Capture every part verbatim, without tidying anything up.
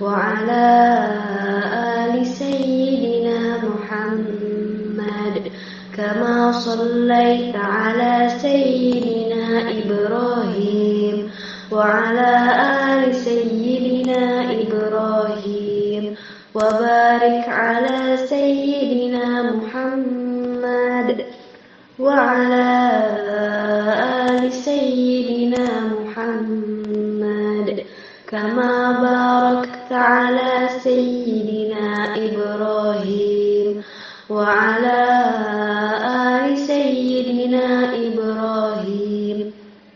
وعلى آل سيدنا محمد كما صليت على سيدنا إبراهيم وعلى آل سيدنا إبراهيم وبارك على سيدنا محمد وعلى آل سيدنا محمد كما باركت على سيدنا إبراهيم وعلى آل سيدنا إبراهيم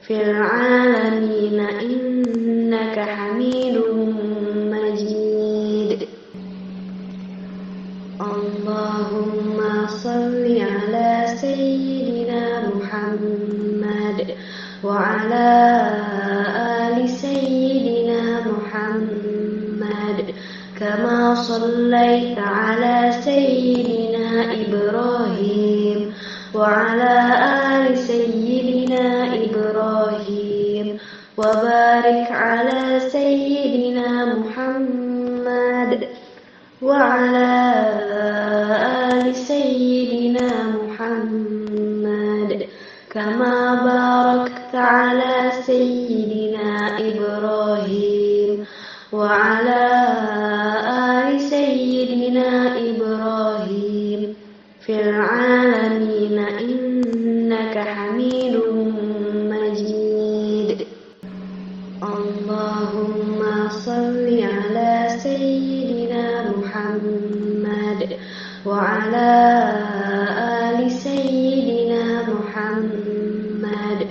في العالمين إنك حميد مجيد. اللهم صل على سيدنا محمد وعلى آل سيدنا محمد كما صليت على سيدنا إبراهيم وعلى آل سيدنا إبراهيم وبارك على سيدنا محمد وعلى آل سيدنا محمد كما باركت على سيدنا إبراهيم وعلى آل سيدنا إبراهيم في العالمين إنك حميد مجيد. اللهم صل على سيدنا محمد وعلى آل سيدنا محمد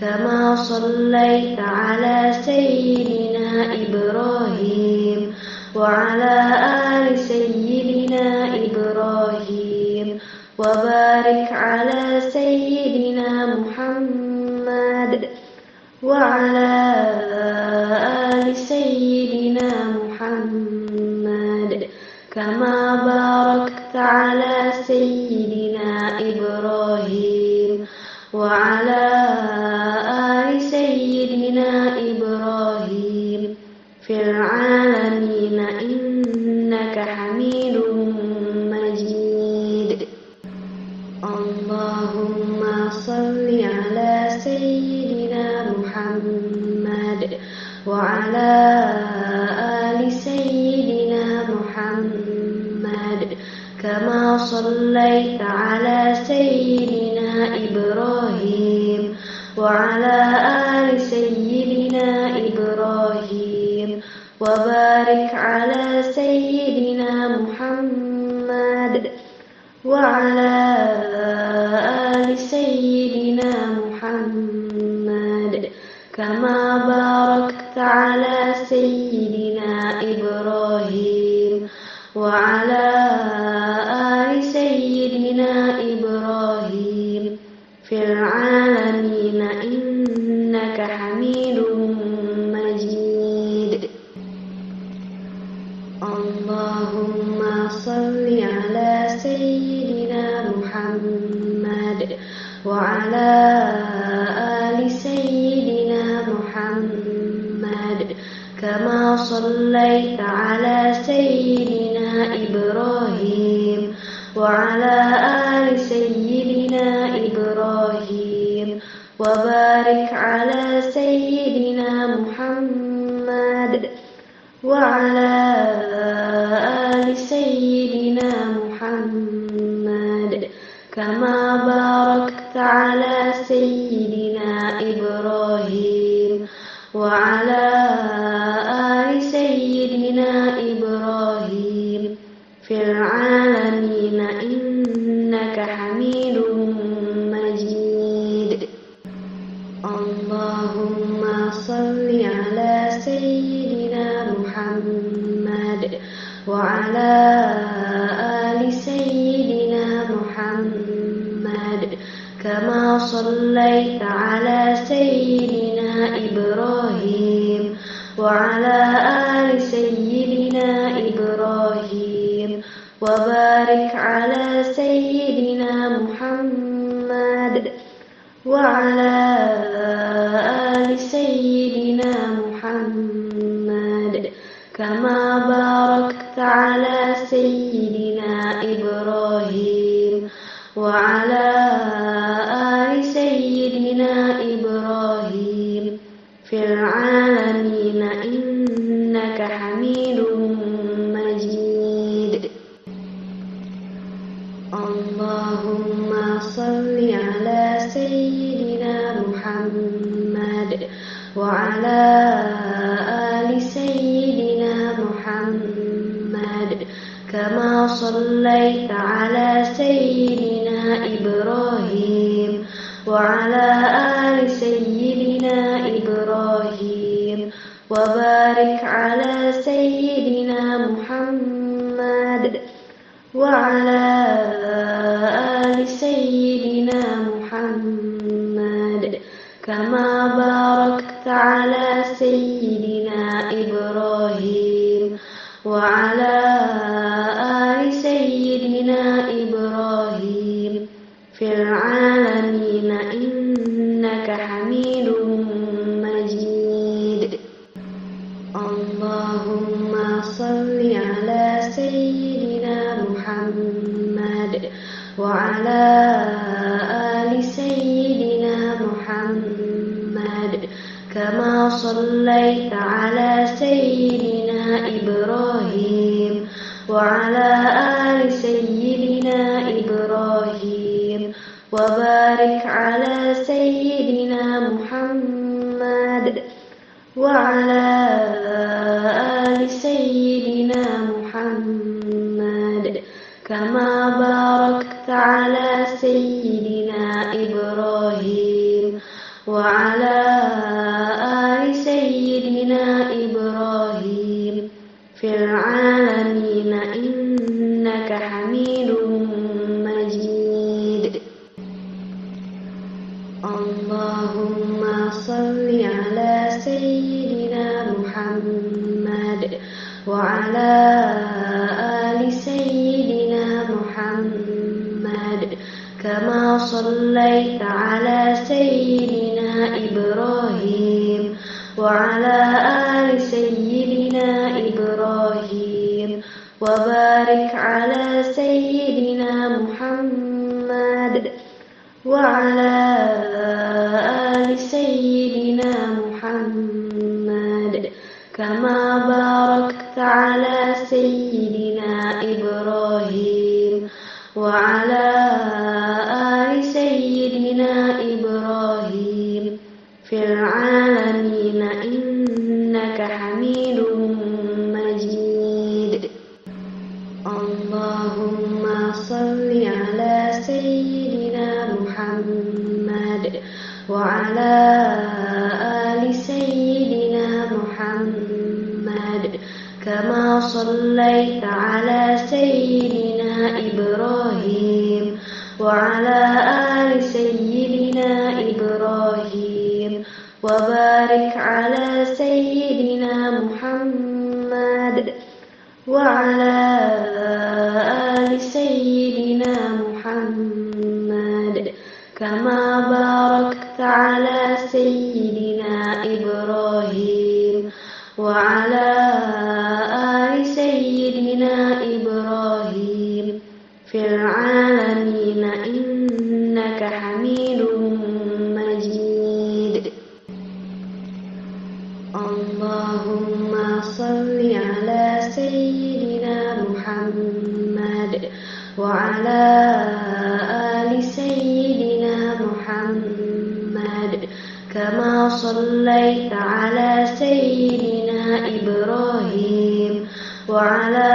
كما صليت على سيدنا إبراهيم وعلى آل سيدنا إبراهيم وبارك على سيدنا محمد وعلى آل سيدنا محمد كما باركت على سيدنا إبراهيم وعلى آل سيدنا إبراهيم في العالمين إنك حميد مجيد. اللهم صل على سيدنا محمد وعلى آل سيدنا محمد كما صليت على سيدنا إبراهيم وعلى آل سيدنا إبراهيم وبارك على سيدنا محمد وعلى آل سيدنا محمد كما باركت على سيدنا إبراهيم وعلى آل سيدنا إبراهيم في العالمين إنك حميد مجيد. اللهم صل على سيدنا محمد وعلى آل سيدنا محمد كما صليت على سيدنا إبراهيم وعلى آل سيدنا إبراهيم وبارك على سيدنا محمد وعلى آل سيدنا محمد كما باركت على سيدنا إبراهيم وعلى آل سيدنا إبراهيم في العالمين إنك حميد مجيد. اللهم صل على سيدنا محمد وعلى آل سيدنا محمد كما صليت على سيدنا إبراهيم وعلى آل سيدنا إبراهيم وبارك على سيدنا محمد وعلى آل سيدنا محمد كما باركت على سيدنا إبراهيم وعلى آل سيدنا إبراهيم في العالمين إنك حميد مجيد. اللهم صل على سيدنا محمد وعلى آل سيدنا محمد كما صليت على سيدنا إبراهيم وعلى آل سيدنا إبراهيم وبارك على سيدنا محمد وعلى آل سيدنا محمد كما باركت على سيدنا إبراهيم وعلى آل سيدنا إبراهيم في العالمين إنك حميد مجيد. اللهم صل على سيدنا محمد وعلى آل سيدنا محمد كما صليت على سيدنا إبراهيم وعلى آل سيدنا إبراهيم وبارك على سيدنا محمد وعلى آل سيدنا محمد كما باركت على سيدنا إبراهيم وعلى آل سيدنا إبراهيم في العالمين إنك حميد مجيد. اللهم صل على سيدنا محمد وعلى آل سيدنا محمد كما صليت على سيدنا إبراهيم وعلى آل سيدنا إبراهيم وبارك على سيدنا محمد وعلى آل سيدنا محمد كما باركت على سيدنا إبراهيم وعلى آل سيدنا إبراهيم في العالمين إنك حميد مجيد. اللهم صل على سيدنا محمد وعلى آل سيدنا محمد كما صليت على سيدنا إبراهيم وعلى آل سيدنا إبراهيم وبارك على سيدنا محمد وعلى آل سيدنا محمد كما باركت على سيدنا إبراهيم وعلى آل سيدنا إبراهيم في العالمين إنك حميد مجيد. اللهم صل على سيدنا محمد وعلى آل سيدنا محمد كما صليت على سيدنا إبراهيم وعلى آل سيدنا إبراهيم وبارك على سيدنا محمد وعلى آل سيدنا محمد كما باركت على سيدنا إبراهيم وعلى آل سيدنا إبراهيم في العالمين إنك حميد مجيد. اللهم صل على سيدنا محمد وعلى آل سيدنا محمد كما صليت على سيدنا إبراهيم وعلى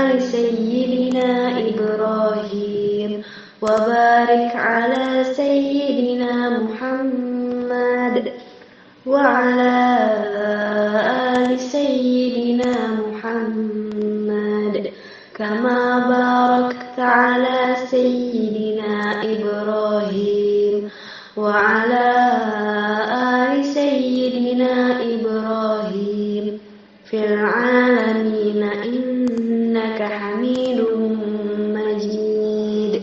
آل سيدنا إبراهيم وبارك على سيدنا محمد وعلى آل سيدنا محمد كما باركت على سيدنا إبراهيم وعلى آل سيدنا إبراهيم في العالمين إنك حميد مجيد.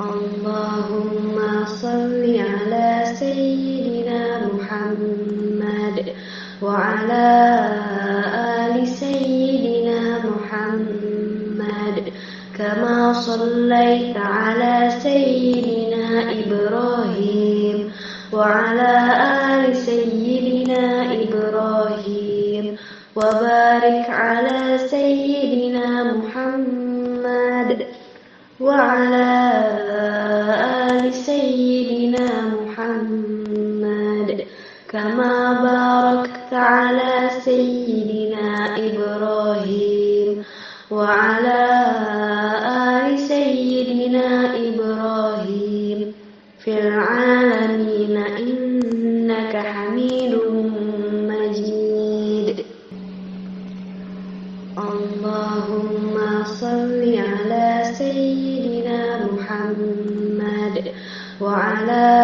اللهم صل على سيدنا محمد وعلى آل سيدنا محمد كما صليت على سيدنا إبراهيم وعلى آل سيدنا إبراهيم وبارك على سيدنا محمد وعلى آل سيدنا محمد كما باركت على سيدنا إبراهيم وعلى آل سيدنا إبراهيم في العالمين إنك حميد مجيد. اللهم صل على سيدنا محمد وعلى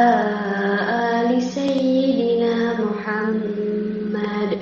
آل سيدنا محمد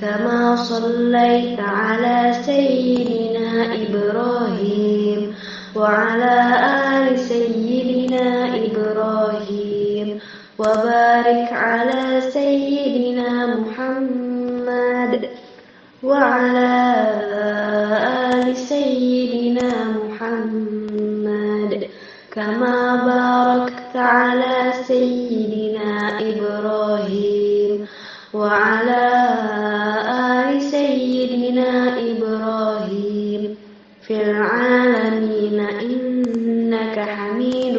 كما صليت على سيدنا إبراهيم وعلى آل سيدنا إبراهيم وبارك على سيدنا محمد وعلى آل سيدنا محمد كما باركت على سيدنا إبراهيم وعلى آل سيدنا إبراهيم في العالمين إنك حميد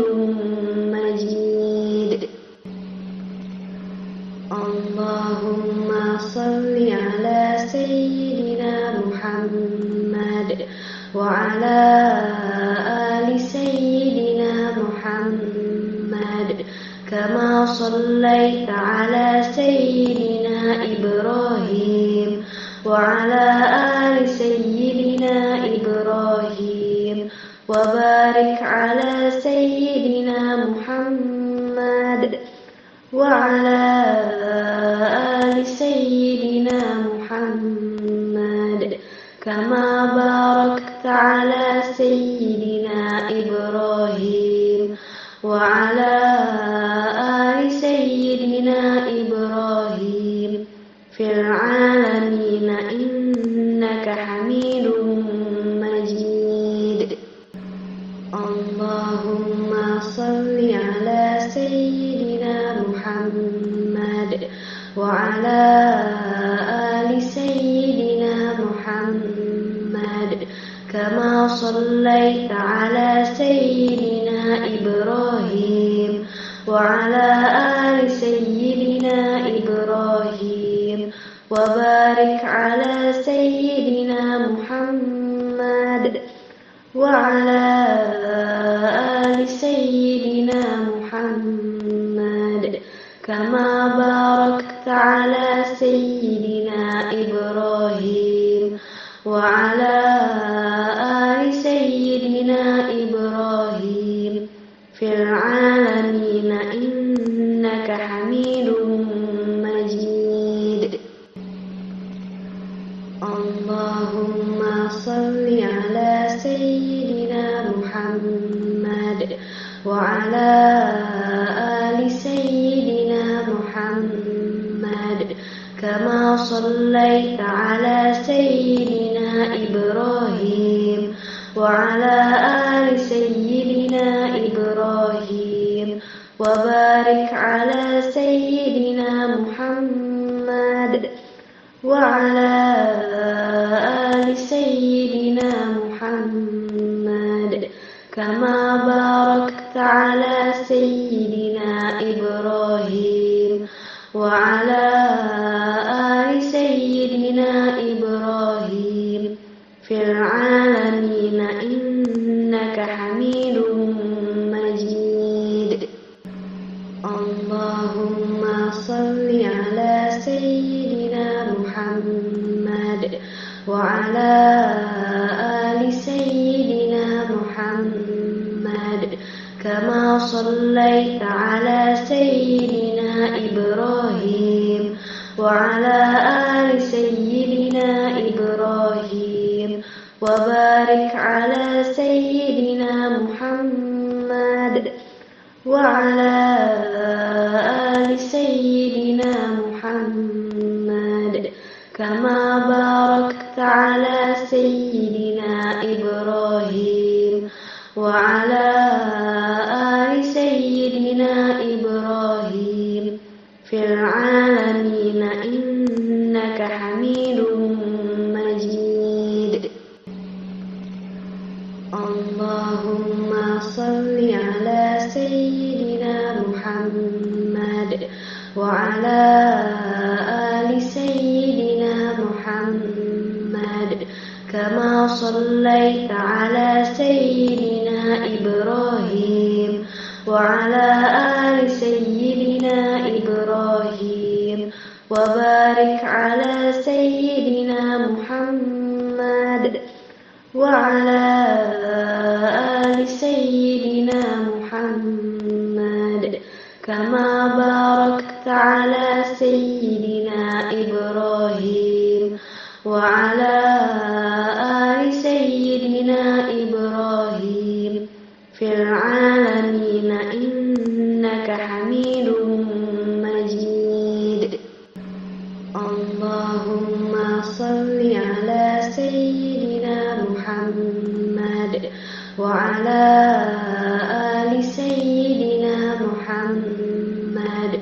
مجيد. اللهم صل على سيدنا محمد وعلى آل سيدنا محمد كما صليت على سيدنا إبراهيم وعلى آل سيدنا إبراهيم وبارك على سيدنا محمد وعلى آل سيدنا محمد كما باركت على سيدنا إبراهيم وعلى آل سيدنا إبراهيم في العالمين إنك حميد مجيد. اللهم صل على سيدنا محمد وعلى آل سيدنا محمد كما صليت على سيدنا إبراهيم وعلى آل سيدنا إبراهيم وبارك على سيدنا محمد وعلى آل سيدنا محمد كما باركت على سيدنا إبراهيم وعلى آل سيدنا إبراهيم في العالمين إنك حميد مجيد. اللهم صل على سيدنا محمد وعلى آل سيدنا محمد كما صليت على سيدنا إبراهيم وعلى آل سيدنا إبراهيم وبارك على سيدنا محمد وعلى آل سيدنا محمد كما باركت على سيدنا إبراهيم وعلى آل سيدنا إبراهيم في العالمين إنك حميد مجيد. اللهم صل على سيدنا محمد وعلى آل سيدنا محمد كما صليت على سيدنا إبراهيم وعلى آل سيدنا إبراهيم وبارك على سيدنا محمد وعلى آل سيدنا محمد كما باركت على سيدنا إبراهيم وعلى آل سيدنا إبراهيم في العالمين إنك حميد مجيد. اللهم صل على سيدنا محمد وعلى آل سيدنا محمد كما صليت على سيدنا إبراهيم وعلى آل سيدنا إبراهيم وبارك على سيدنا محمد وعلى آل سيدنا محمد كما باركت على سيدنا إبراهيم وعلى آل سيدنا إبراهيم في العالمين إنك حميد مجيد. اللهم صل على سيدنا محمد وعلى آل سيدنا محمد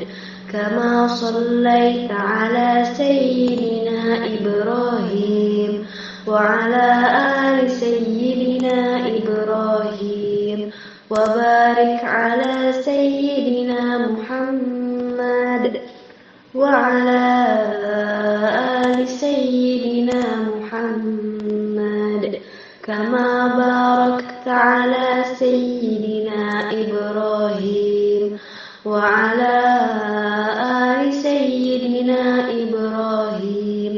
كما صليت على سيدنا إبراهيم وعلى آل سيدنا إبراهيم وبارك على سيدنا محمد وعلى آل سيدنا محمد كما باركت على سيدنا إبراهيم وعلى آل سيدنا إبراهيم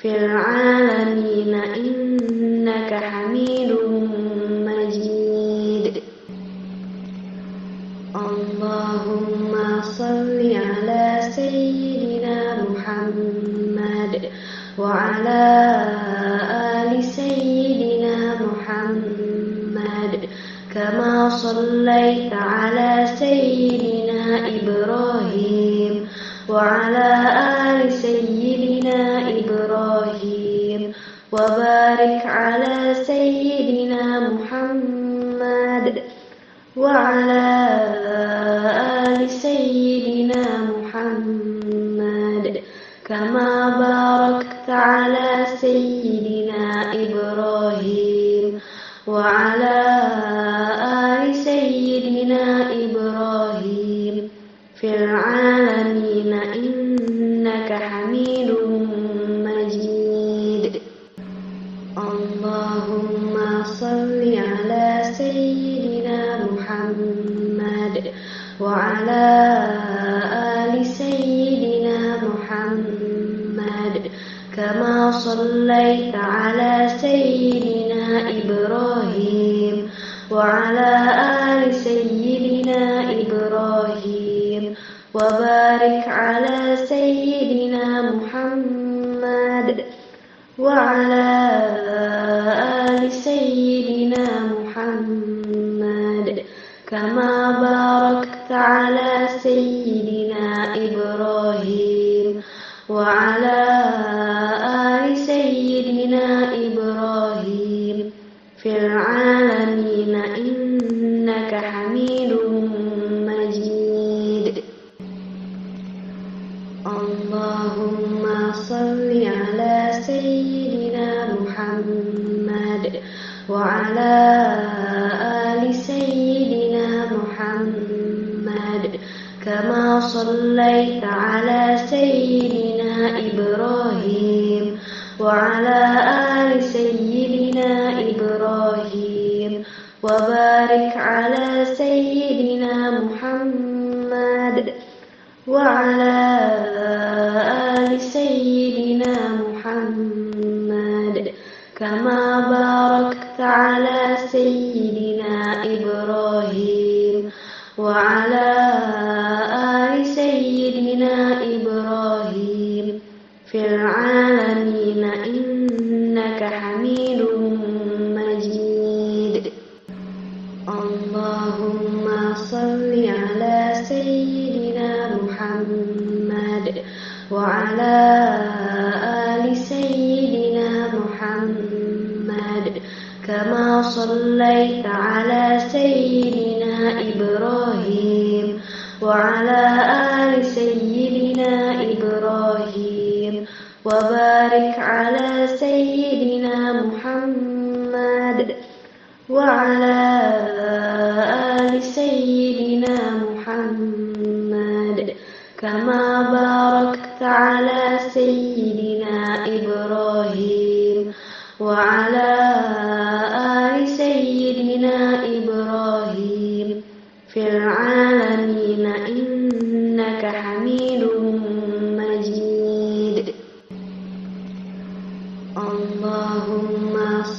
في العالمين إنك حميد مجيد. اللهم صل على سيدنا محمد وعلى آل سيدنا محمد كما صليت على سيدنا إبراهيم وعلى آل سيدنا إبراهيم وبارك على سيدنا محمد وعلى آل سيدنا محمد كما باركت على سيدنا إبراهيم وعلى آل سيدنا إبراهيم في العالمين إنك حميد مجيد. اللهم صل على سيدنا محمد وعلى آل سيدنا محمد كما صليت على سيدنا إبراهيم وعلى آل سيدنا إبراهيم وبارك على سيدنا محمد وعلى آل سيدنا محمد كما باركت على سيدنا إبراهيم وعلى آل سيدنا إبراهيم في العالمين إنك حميد مجيد. اللهم صل على سيدنا محمد وعلى آل كما صليت على سيدنا إبراهيم وعلى آل سيدنا إبراهيم وبارك على سيدنا محمد وعلى آل سيدنا محمد كما باركت على سيدنا إبراهيم وعلى آل سيدنا إبراهيم في العالمين إنك حميد مجيد. اللهم صل على سيدنا محمد وعلى آل سيدنا محمد كما صليت على سيدنا إبراهيم وعلى آل سيدنا إبراهيم وبارك على سيدنا محمد وعلى آل سيدنا محمد كما باركت على سيدنا إبراهيم وعلى آل سيدنا إبراهيم في العالمين إنك حميد مجيد. اللهم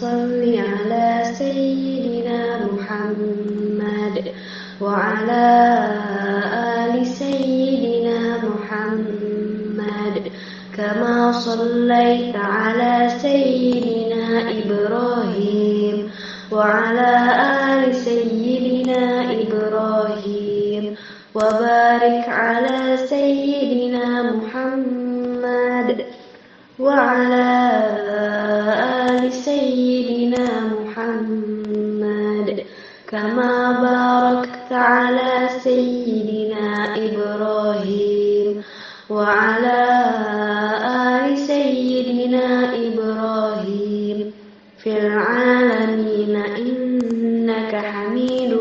صل على سيدنا محمد وعلى آل سيدنا محمد كما صليت على سيدنا إبراهيم وعلى آل سيدنا إبراهيم وبارك على سيدنا محمد وعلى آل سيدنا محمد كما باركت على سيدنا إبراهيم وعلى آل سيدنا إبراهيم في العالمين إنك حميد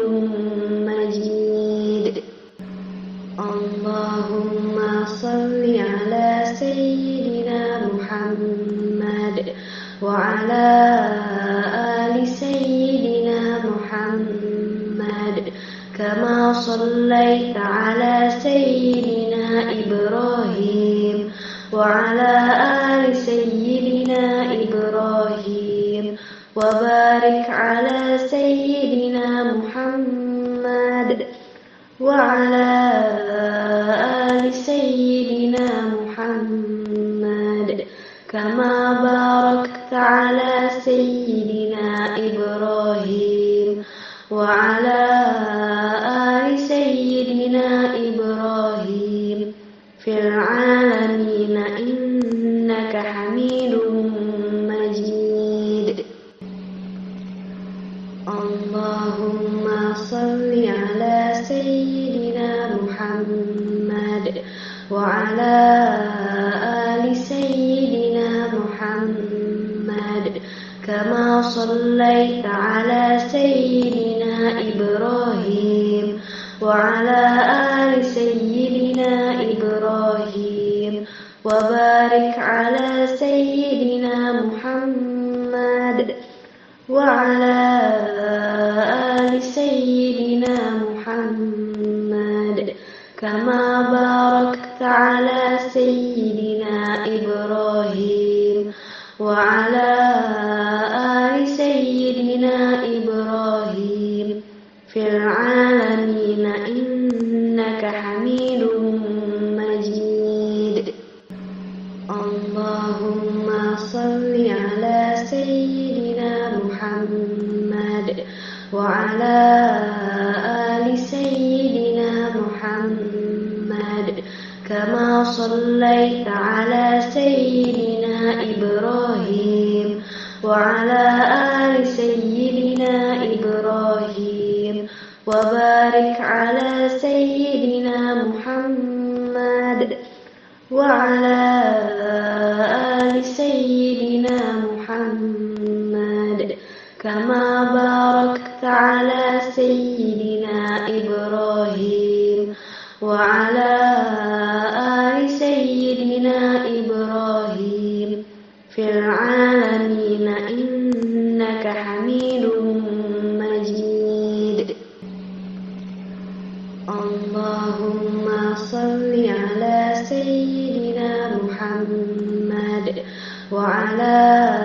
مجيد. اللهم صل على سيدنا محمد وعلى آل سيدنا محمد كما صليت على سيدنا إبراهيم وعلى آل سيدنا إبراهيم وبارك على سيدنا محمد وعلى آل سيدنا محمد كما باركت على سيدنا إبراهيم وعلى آل سيدنا إبراهيم في العالمين إنك حميد مجيد. اللهم صل على سيدنا محمد وعلى آل سيدنا محمد كما صليت على سيدنا إبراهيم وعلى آل سيدنا إبراهيم وبارك على سيدنا محمد وعلى آل سيدنا محمد كما باركت على سيدنا إبراهيم وعلى آل سيدنا إبراهيم في العالمين إنك حميد مجيد. اللهم صل على سيدنا محمد وعلى آل سيدنا محمد كما صليت على سيدنا إبراهيم وعلى آل سيدنا إبراهيم وبارك على سيدنا محمد وعلى آل سيدنا محمد كما barakta ala sayyidina Ibrahim wa ala ali sayyidina Ibrahim fil alamin innaka hamidum majid. Allahumma salli ala sayyidina Muhammad wa ala Sayyidina Muhammad kama sallaita ala Sayyidina Ibrahim wa ala ali Sayyidina Ibrahim wa barik ala Sayyidina Muhammad wa ala ali Sayyidina Muhammad kama barakta ala Sayyidina Ibrahim wa ala ali sayyidina Ibrahim fil alamin innaka hamidum majid. Allahumma salli ala sayyidina Muhammad wa ala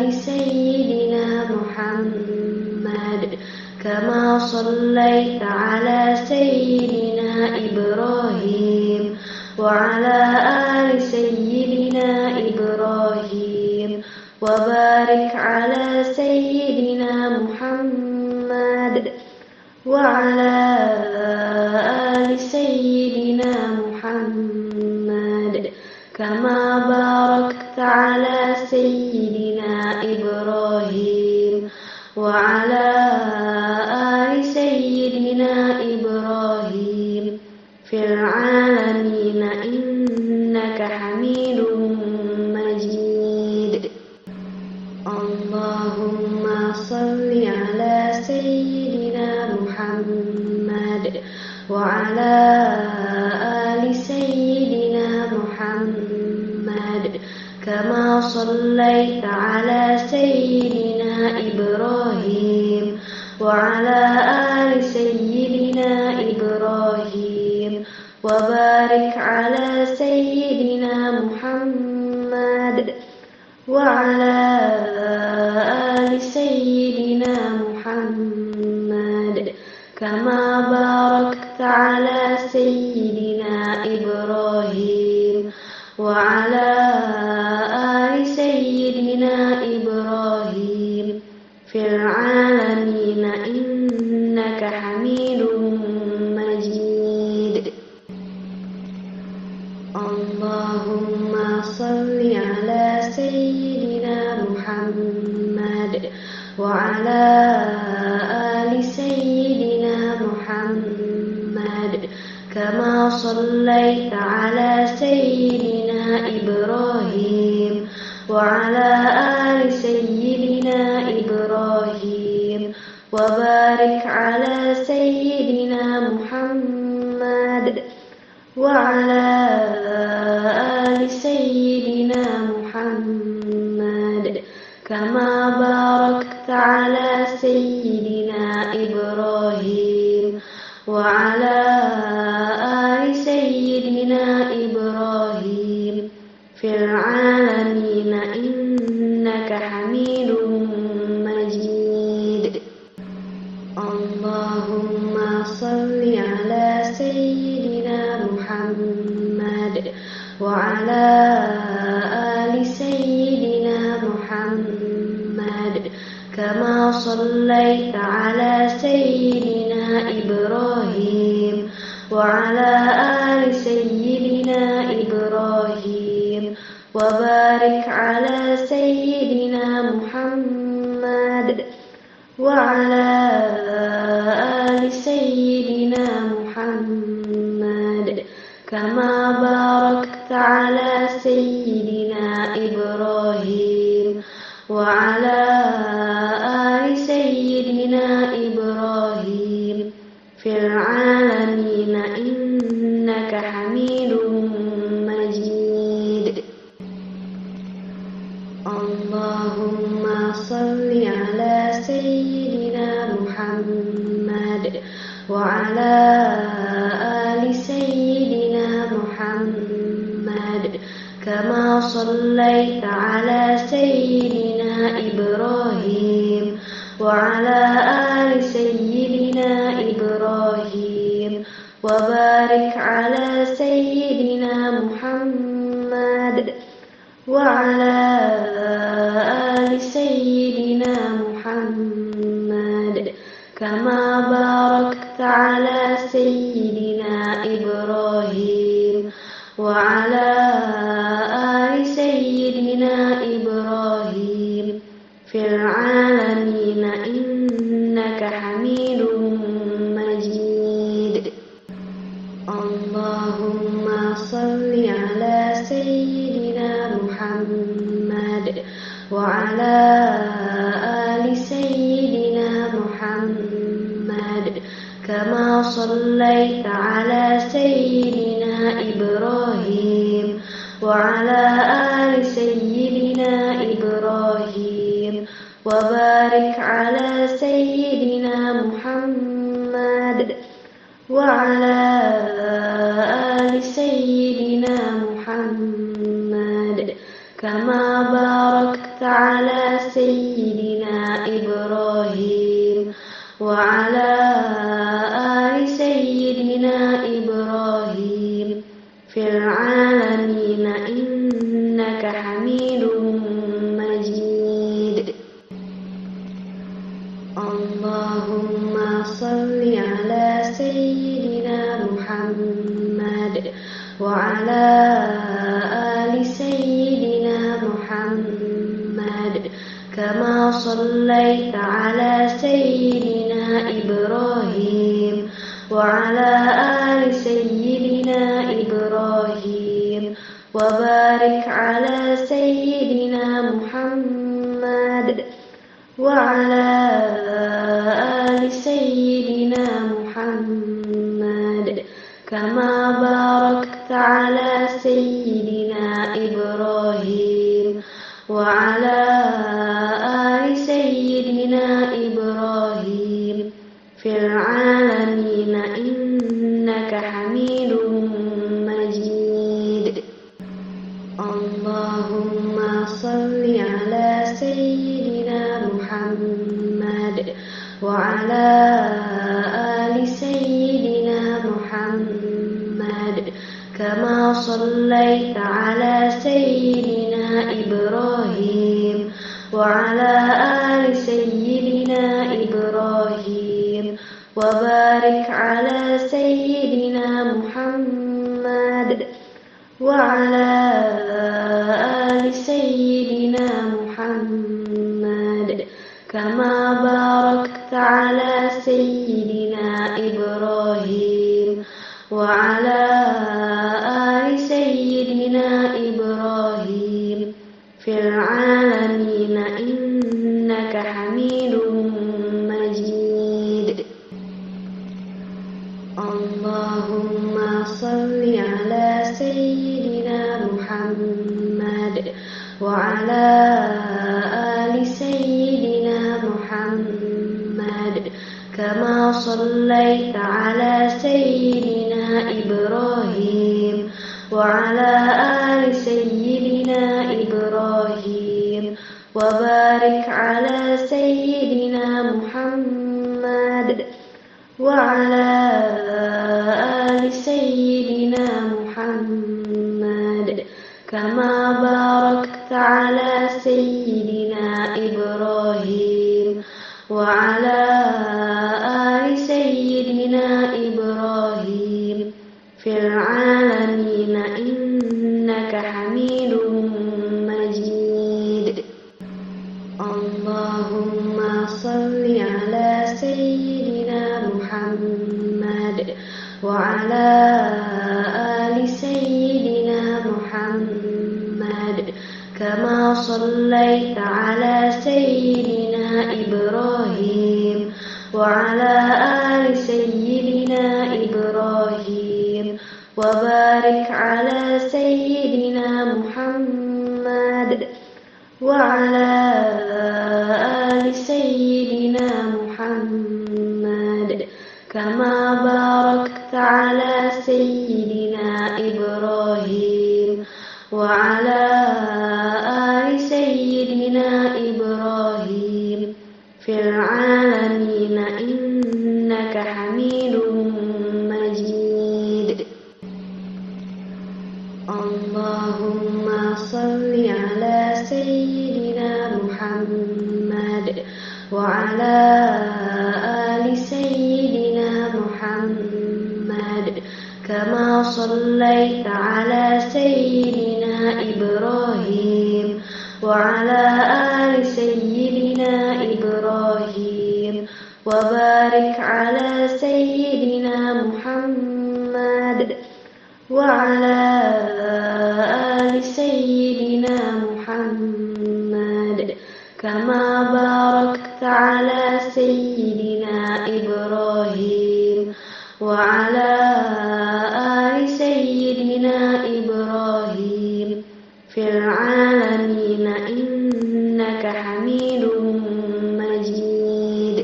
ali sayyidina Muhammad kama sallaita ala sayyidina Ibrahim wa ala ali sayyidina Ibrahim wa barik ala sayyidina Muhammad wa ala ali sayyidina Muhammad kama barakta ala sayyidina Ibrahim wa ala Sayyidina Ibrahim fil alamin innaka hamidum majid. Allahumma salli ala Sayyidina Muhammad wa ala ali Sayyidina Muhammad kama sallaita ala Sayyidina Ibrahim wa ala ali sayyidina Ibrahim wa barik ala sayyidina Muhammad wa ala ali sayyidina Muhammad kama barakta ala sayyidina Ibrahim wa ala ali sayyidina Ibrahim fil alamin innaka hamidum majid. Allahumma salli ala sayyidina Muhammad wa ala ali sayyidina Muhammad kama sallaita ala sayyidina Ibrahim wa ala ali sayyidina Ibrahim wa barik ala sayyidina Muhammad wa ala ali sayyidina Muhammad kama barakta ala sayyidina Ibrahim wa ala ali sayyidina Ibrahim fil alamin innaka hamidum majid. Allahumma salli ala sayyidina Muhammad wa ala ali sayyidina Muhammad kama sallaita ala sayyidina Ibrahim wa ala ali sayyidina Ibrahim wa barik ala sayyidina Muhammad wa ala ali sayyidina Muhammad kama barakta ala sayyidina Ibrahim wa ala ali sayyidina Ibrahim fil alamin innaka hamidum majid. Allahumma salli ala Sayyidina Muhammad wa ala ali Sayyidina محمد كما صليت على سيدنا إبراهيم وعلى آل سيدنا إبراهيم وبارك على سيدنا محمد وعلى آل سيدنا محمد كما باركت على سيدنا إبراهيم وعلى آل سيدنا إبراهيم في العالمين إنك حميد مجيد اللهم صل على سيدنا محمد وعلى آل سيدنا محمد كما صليت على سيدنا إبراهيم وعلى آل سيدنا إبراهيم وبارك على سيدنا محمد وعلى آل سيدنا محمد كما باركت على سيدنا إبراهيم وعلى آل سيدنا إبراهيم في العالمين إنك حميد مجيد اللهم صل على سيدنا محمد وعلى آل سيدنا محمد كما صليت على سيدنا إبراهيم وعلى آل سيدنا إبراهيم وبارك على سيدنا محمد وعلى آل سيدنا محمد كما باركت على سيدنا إبراهيم وعلى آل سيدنا إبراهيم في العالمين إنك حميد مجيد اللهم صل على سيدنا محمد وعلى آل سيدنا محمد كما صليت على سيدنا إبراهيم وعلى آل سيدنا إبراهيم وبارك على سيدنا محمد وعلى آل سيدنا محمد كما باركت على سيدنا إبراهيم وعلى آل سيدنا إبراهيم في العالمين إنك حميد مجيد اللهم صل على سيدنا محمد وعلى آل سيدنا محمد كما صليت على سيدنا إبراهيم وعلى آل سيدنا إبراهيم وبارك على سيدنا محمد وعلى آل سيدنا محمد كما باركت على سيدنا إبراهيم وعلى آل سيدنا إبراهيم في العالمين إنك حميد مجيد اللهم صل على سيدنا محمد وعلى آل سيدنا محمد كما صليت على سيدنا إبراهيم وعلى آل سيدنا إبراهيم وبارك على سيدنا محمد وعلى آل سيدنا محمد كما باركت على سيدنا إبراهيم وعلى آل سيدنا إبراهيم في العالمين إنك حميد مجيد. اللهم صل على سيدنا محمد وعلى آل سيدنا محمد كما صليت على سيدنا إبراهيم وعلى آل سيدنا إبراهيم وبارك على سيدنا محمد وعلى آل سيدنا محمد كما باركت على سيدنا إبراهيم وعلى آل سيدنا إبراهيم في العالمين إنك حميد مجيد.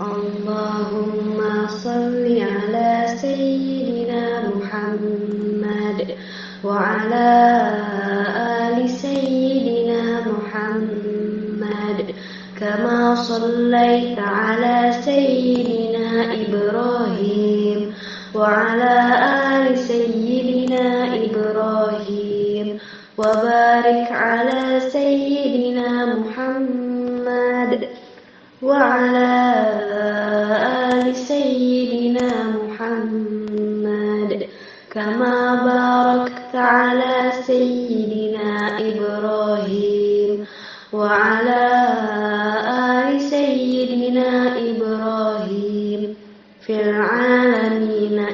اللهم صل على سيدنا محمد وعلى آل سيدنا محمد كما صليت على سيدنا إبراهيم وعلى آل سيدنا إبراهيم وبارك على سيدنا محمد وعلى آل سيدنا محمد كما باركت على سيدنا إبراهيم وعلى آل سيدنا إبراهيم في العالمين إنك حميد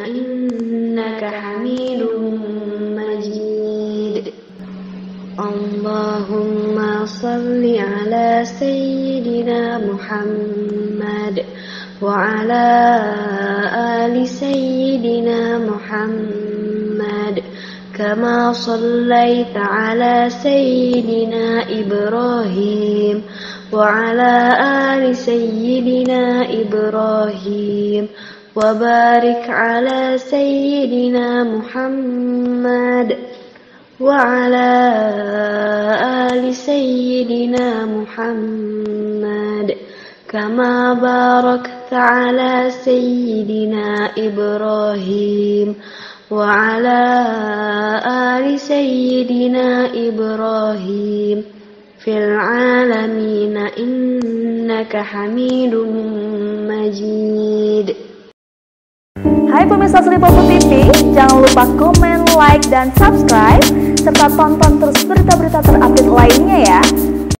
مجيد. اللهم صل على سيدنا محمد وعلى آل سيدنا محمد كما صليت على سيدنا إبراهيم وعلى آل سيدنا إبراهيم وبارك على سيدنا محمد وعلى آل سيدنا محمد كما باركت على سيدنا إبراهيم وعلى آل سيدنا إبراهيم في العالمين إنك حميد مجيد. Hai pemirsa Selipopo T V, jangan lupa komen, like, dan subscribe serta tonton terus berita-berita terupdate lainnya ya.